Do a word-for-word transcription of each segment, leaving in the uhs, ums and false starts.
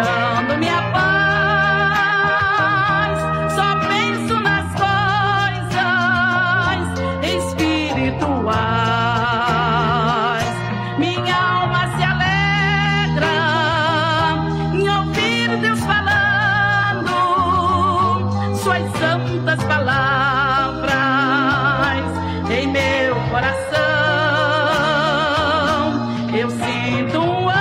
esperando-me a paz. Só penso nas coisas espirituais. Minha alma se alegra em ouvir Deus falando suas santas palavras. Em meu coração eu sinto um amor.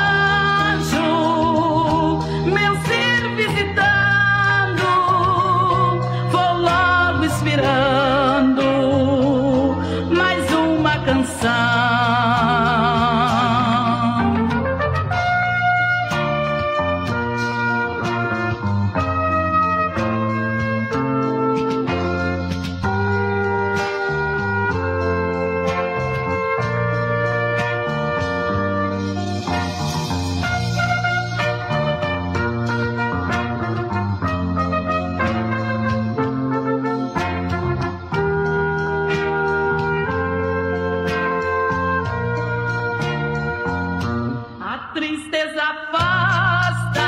Tristeza afasta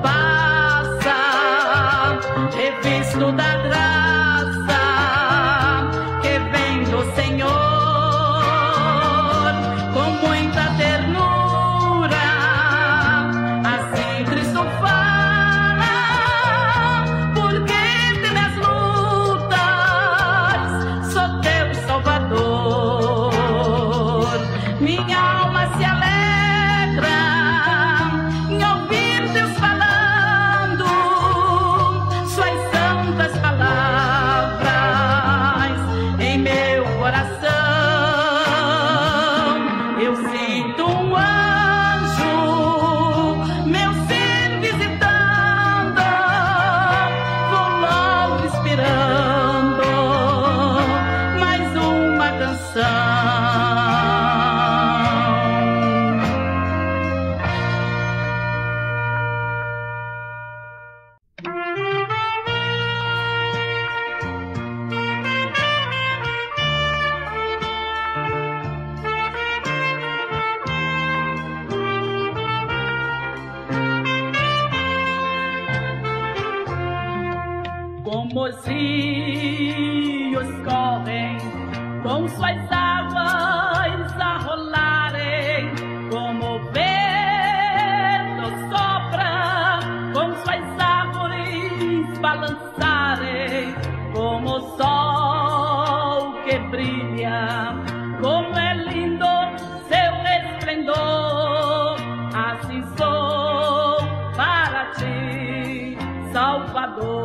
passa, revisto da graça que vem do Senhor, com muita ternura, assim Cristo fala, porque tem as lutas, sou teu Salvador. Minha se alegra em ouvir Deus falando suas santas palavras. Em meu coração eu sinto um anjo, meu ser visitando, vou logo esperando mais uma canção. Como os rios correm, com suas águas a rolarem, como o vento sopra, com suas árvores balançarem, como o sol que brilha, como é lindo seu resplendor, assim sou para ti, Salvador.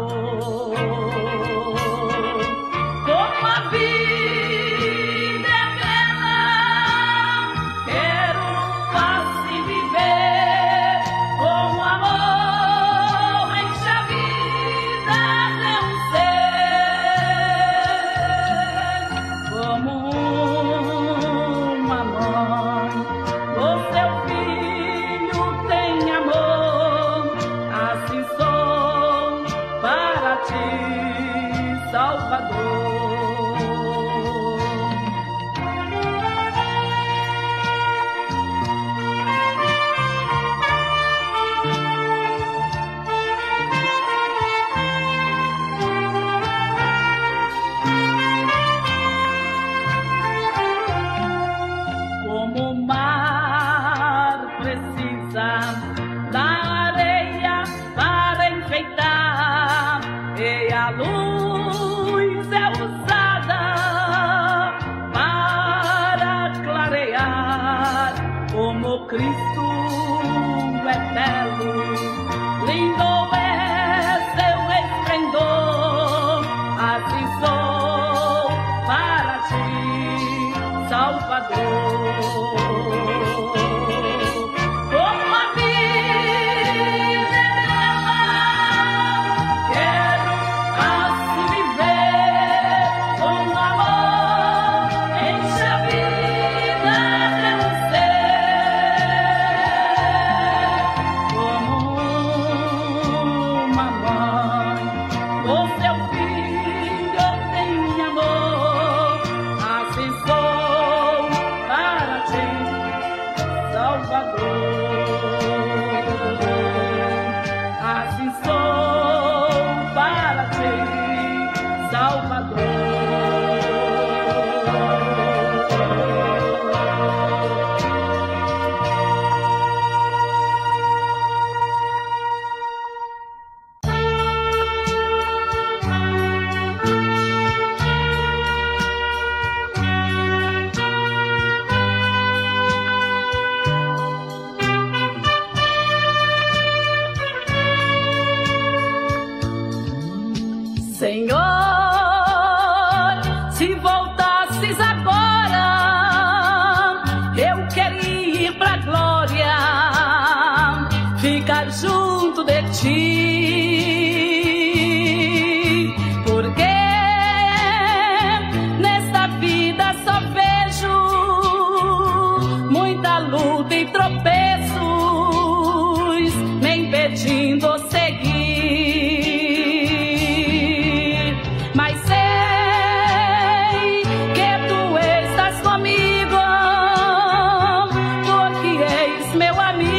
Como o mar precisa da areia para enfeitar, e a luz é usada para clarear, como Cristo é belo, lindo é seu esplendor, assim sou para ti, Salvador. Como a vida. I'll ficar junto de ti, porque nesta vida só vejo muita luta e tropeços me impedindo seguir, mas sei que tu estás comigo, porque és meu amigo.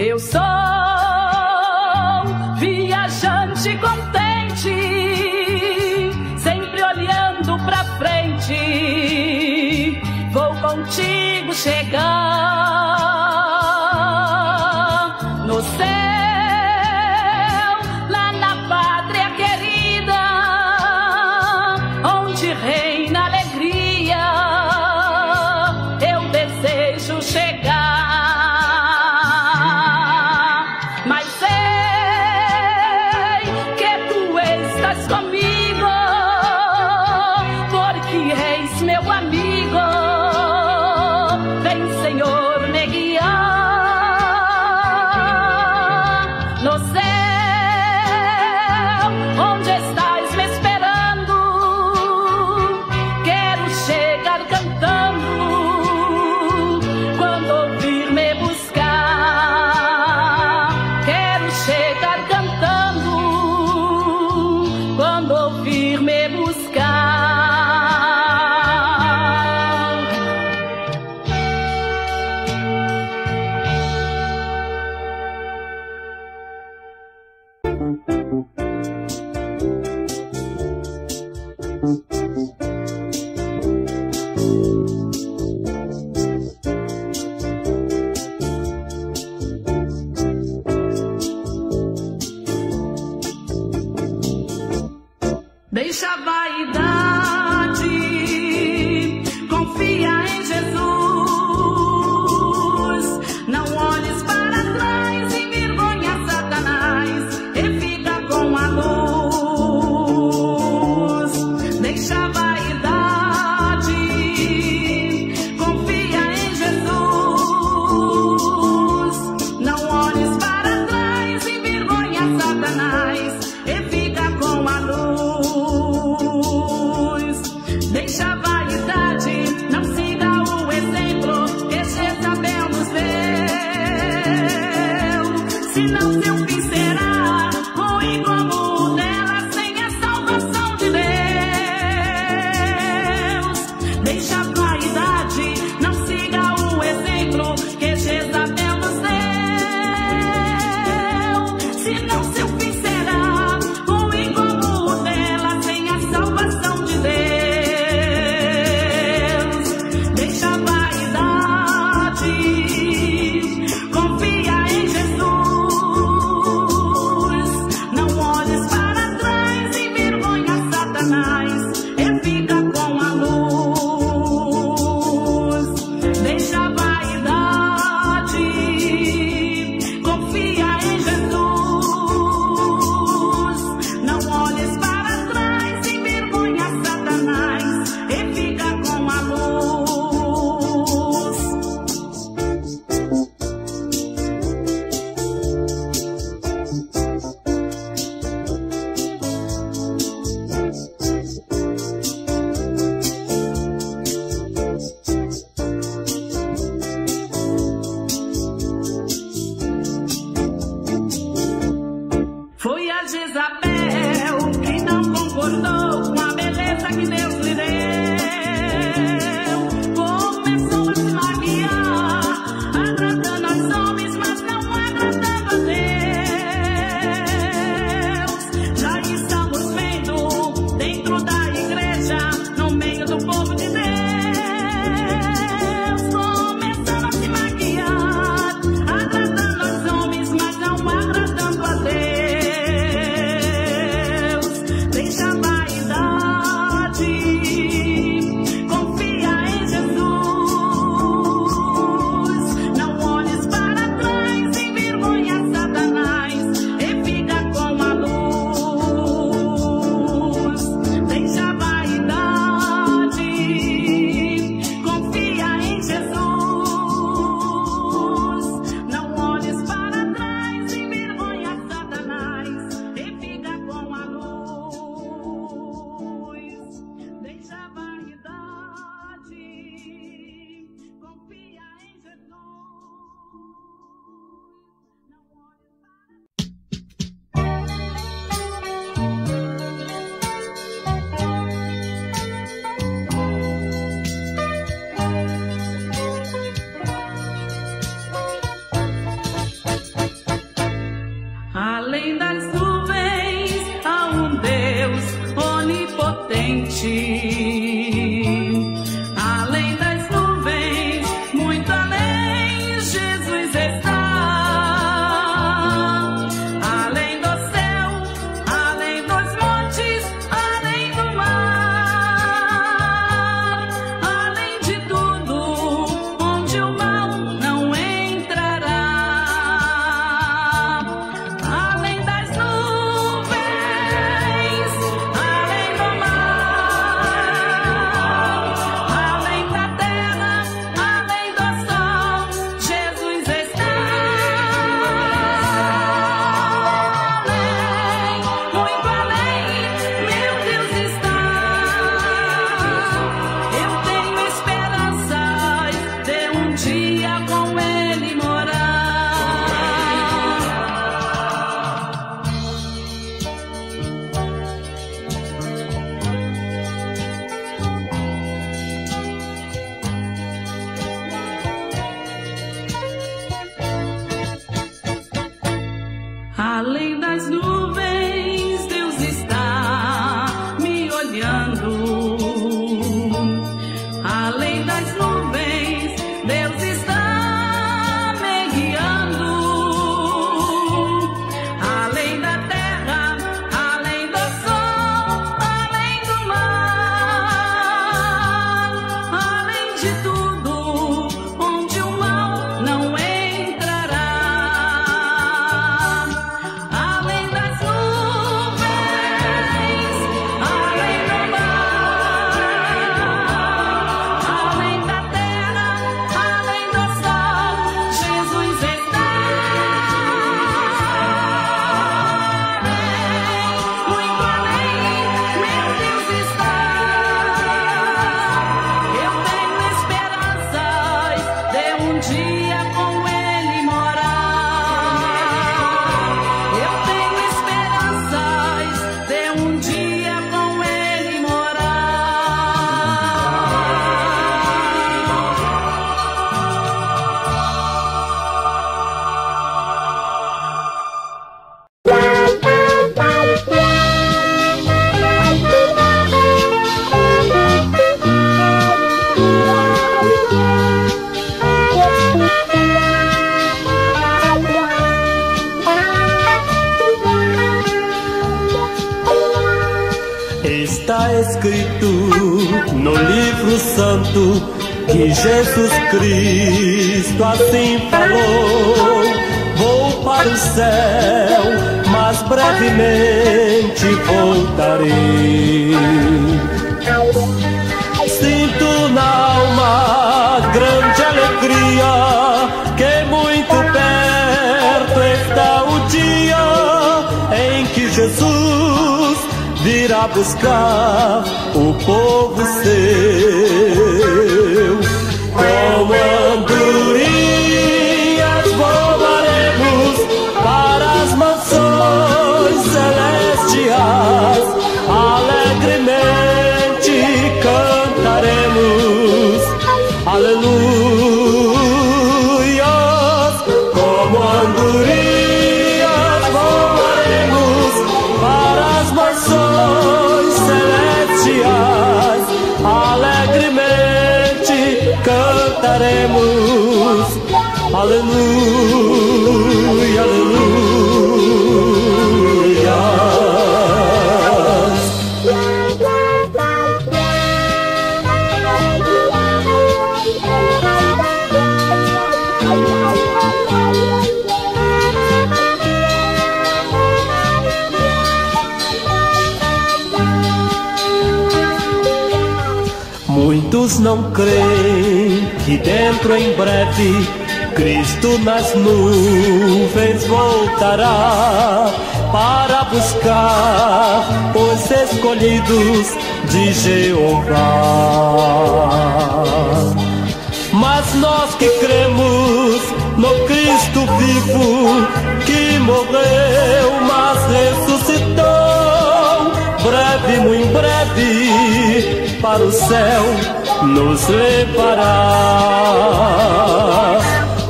Eu sou viajante contente, sempre olhando pra frente, vou contigo chegar no céu, lá na pátria querida, onde reina alegria, eu desejo chegar. Comigo, porque és meu amigo, vem Senhor me guiar, no céu, onde estás me esperando, quero chegar cantando, quando ouvir me buscar, quero chegar cantando, quando ouvir me buscar. Deixa a vaidade, confia em Jesus. Não olhes para trás, envergonha Satanás e fica com a luz. Deixa a vaidade, confia em Jesus. Não olhes para trás, envergonha Satanás e fica com a luz. Deixa a vaidade, não siga o exemplo que Jezabel nos deu. Senão seu fim será ruim como o dela, sem a salvação de Deus. Deixa a vaidade, não siga o exemplo que Jezabel nos deu. Senão seu fim será ruim como o dela, sem a salvação de Deus. Confia em Jesus. de tudo, onde o mal não entrará. Além das nuvens, além do mar, além da terra, além do sol, Jesus está bem. Muito além, meu Deus está. Está escrito no livro santo que Jesus Cristo assim falou: vou para o céu, mas brevemente voltarei. Sinto na alma grande alegria, que muito perto está o dia em que Jesus virá buscar o povo seu. Como andorinhas voaremos para as mansões celestiais, alegremente cantaremos aleluia. Como andorinhas alegremente cantaremos aleluia, aleluia. Muitos não creem que dentro em breve Cristo nas nuvens voltará para buscar os escolhidos de Jeová. Mas nós que cremos no Cristo vivo, que morreu mas ressuscitou, breve, muito breve para o céu nos levará.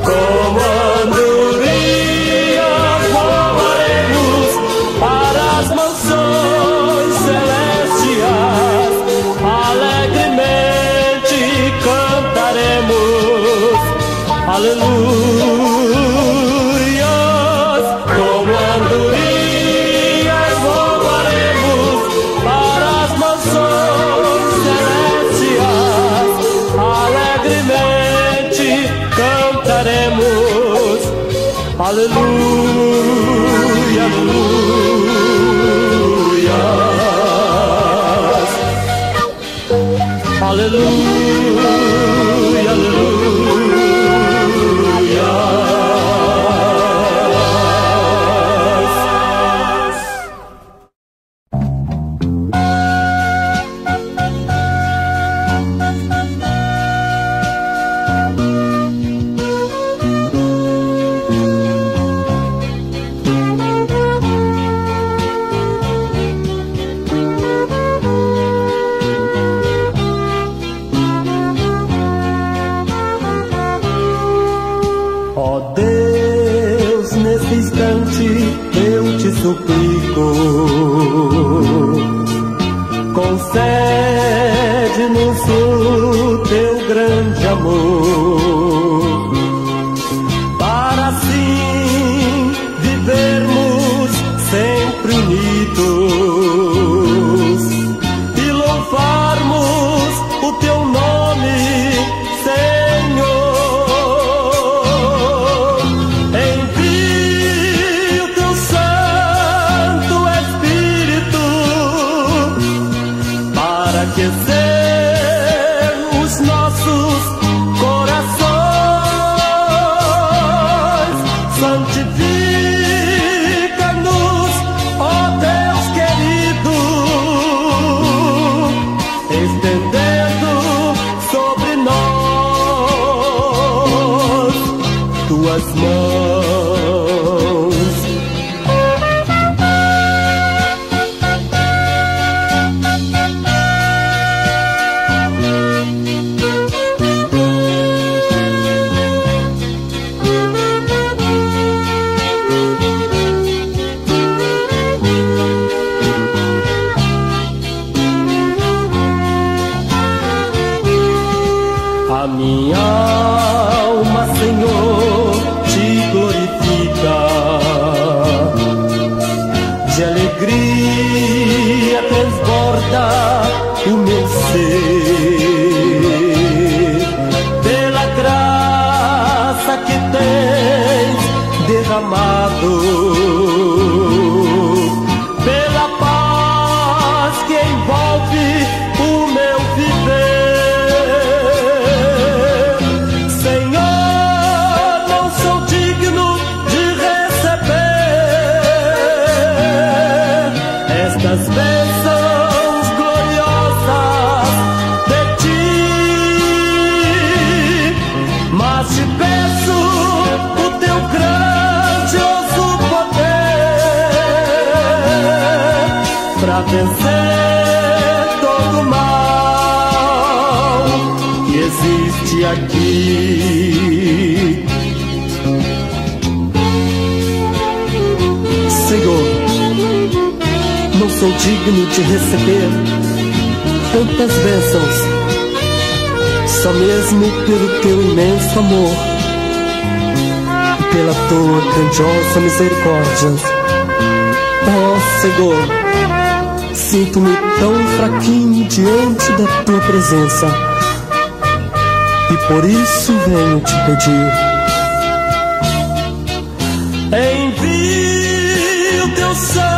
Como andorinhas voaremos para as mansões celestiais, alegremente cantaremos aleluia. Como andorinhas voaremos para as mansões celestiais, cantaremos aleluia, aleluia, aleluia, aleluia. Concede-nos o teu grande amor, para assim vivermos sempre unidos e louvarmos o teu nome as mãos. A minha alma, Senhor, te glorifica, de alegria transborda o meu ser, pela graça que tens derramado, pela paz que envolve o meu viver. As bênçãos gloriosas de ti, mas te peço o teu grandioso poder para vencer todo o mal que existe aqui, Senhor. Não sou digno de receber tantas bênçãos, só mesmo pelo teu imenso amor e pela tua grandiosa misericórdia. Oh Senhor, sinto-me tão fraquinho diante da tua presença e por isso venho te pedir: envia o teu sangue,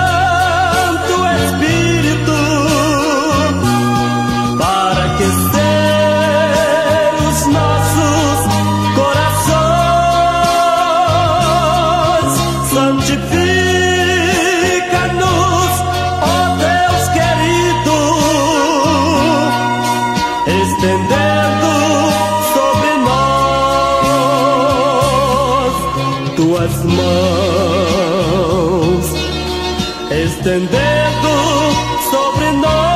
santifica-nos, ó Deus querido, estendendo sobre nós tuas mãos, estendendo sobre nós.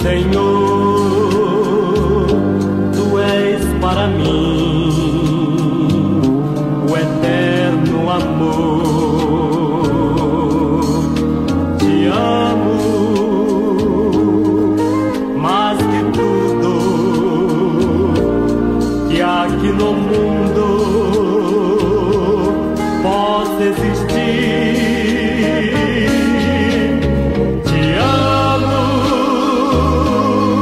Senhor, tu és para mim o eterno amor. Te amo mais que tudo que aqui no mundo possa existir. Oh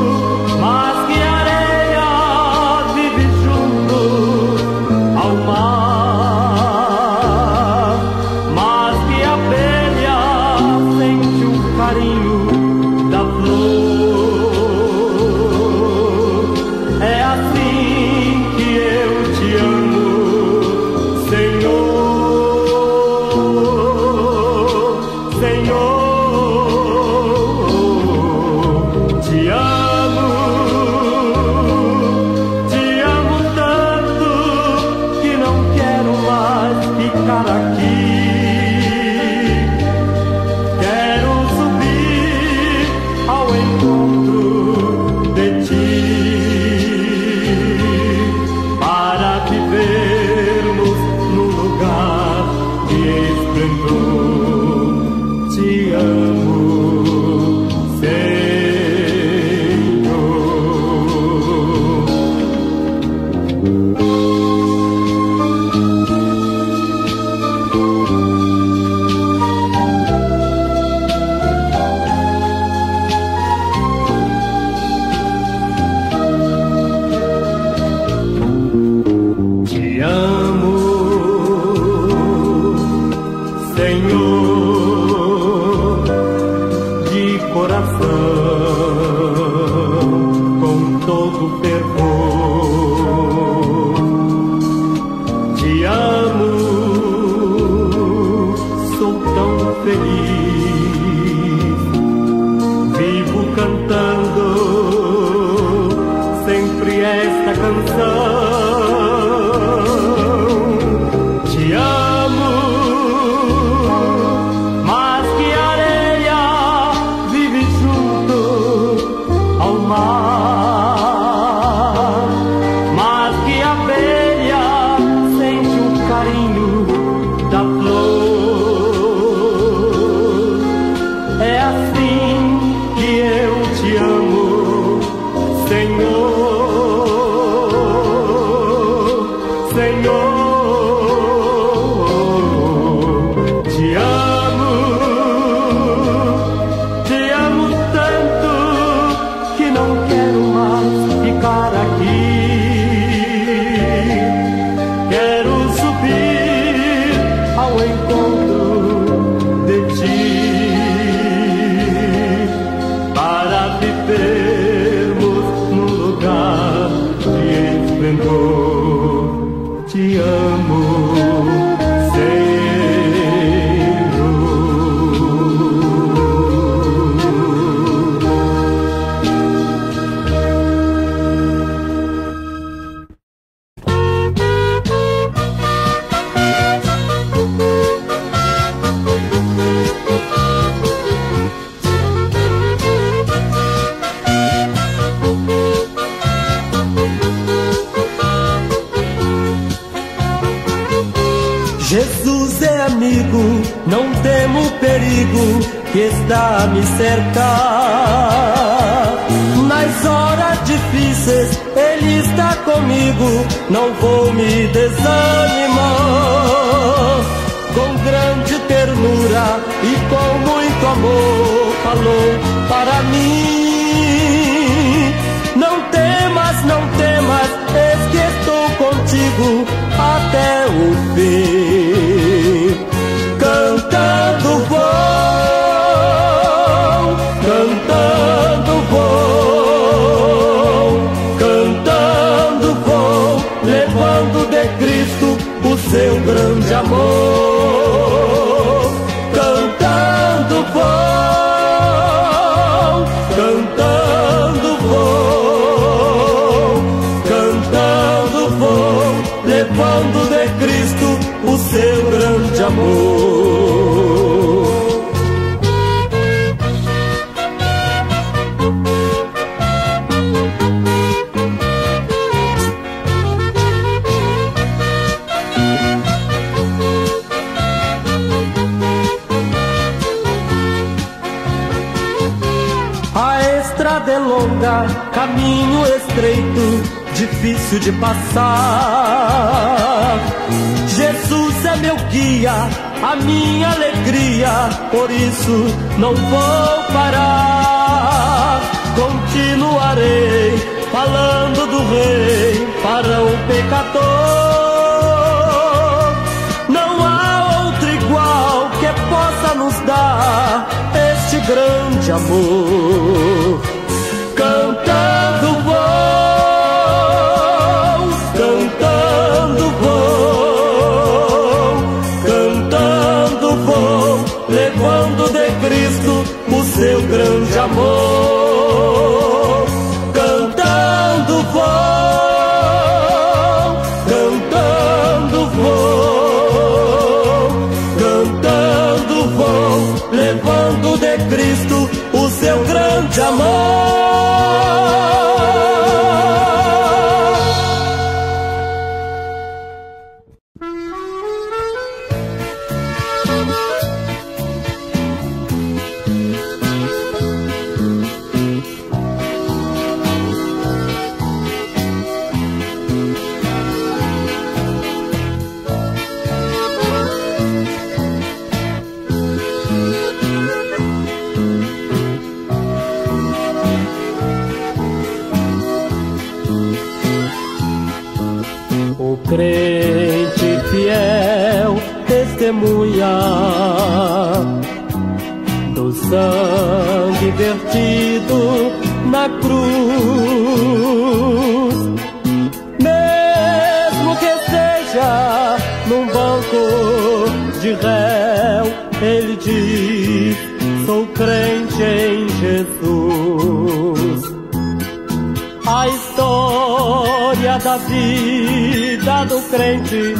A da vida do crente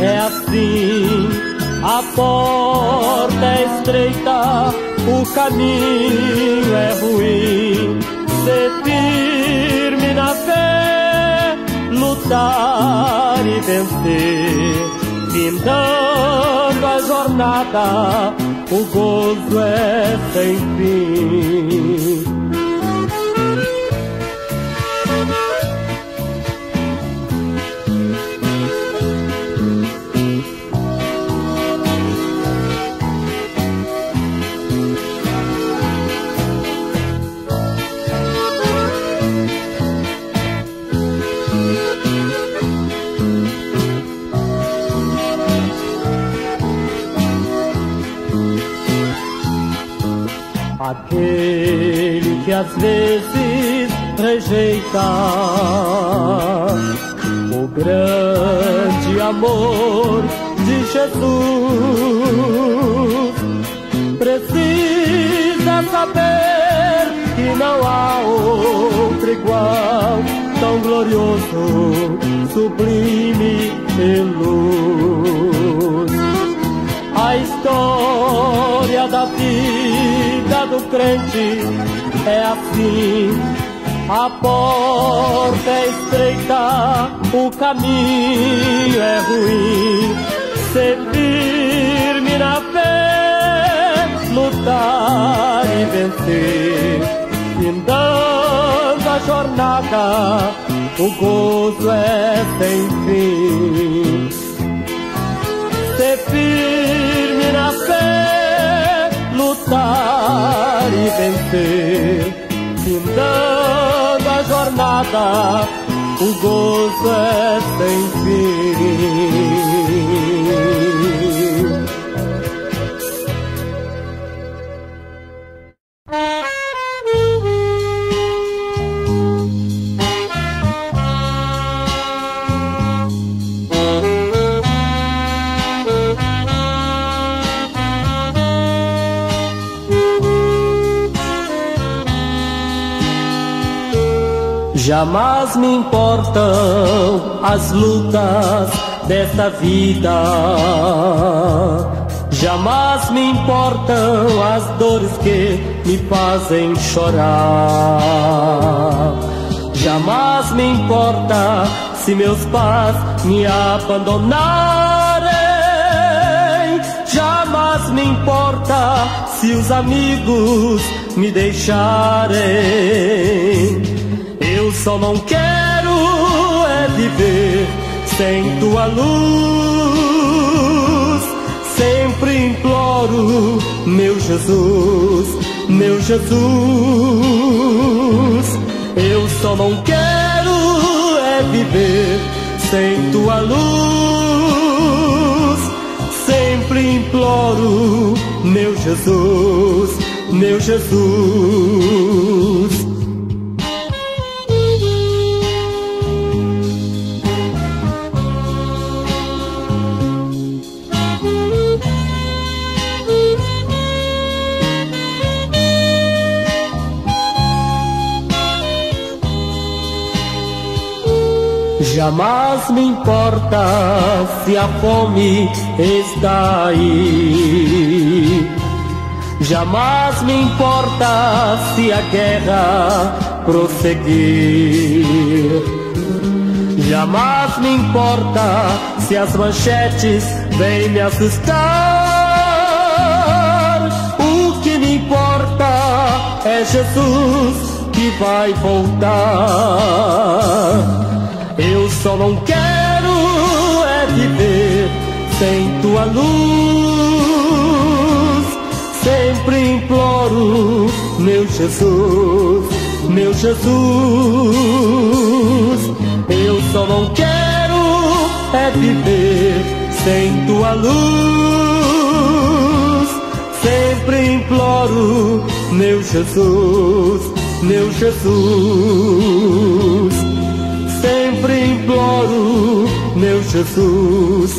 é assim. A porta é estreita, o caminho é ruim. Ser firme na fé, lutar e vencer. Findando a jornada, o gozo é sem fim. Aquele que às vezes rejeita o grande amor de Jesus, precisa saber que não há outro igual, tão glorioso, sublime e luz. A história da vida do crente é assim. A porta é estreita, o caminho é ruim. Ser firme na fé, lutar e vencer. Findando a jornada, o gozo é sem fim. Ser firme na fé, lutar e vencer, findando a jornada, o gozo é sem fim. Jamais me importam as lutas desta vida, jamais me importam as dores que me fazem chorar, jamais me importa se meus pais me abandonarem, jamais me importa se os amigos me deixarem. Eu só não quero é viver sem tua luz. Sempre imploro, meu Jesus, meu Jesus. Eu só não quero é viver sem tua luz. Sempre imploro, meu Jesus, meu Jesus. Jamais me importa se a fome está aí, jamais me importa se a guerra prosseguir, jamais me importa se as manchetes vêm me assustar. O que me importa é Jesus que vai voltar. Eu só não quero é viver sem tua luz. Sempre imploro, meu Jesus, meu Jesus. Eu só não quero é viver sem tua luz. Sempre imploro, meu Jesus, meu Jesus. Sempre imploro, meu Jesus,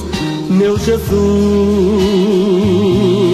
meu Jesus.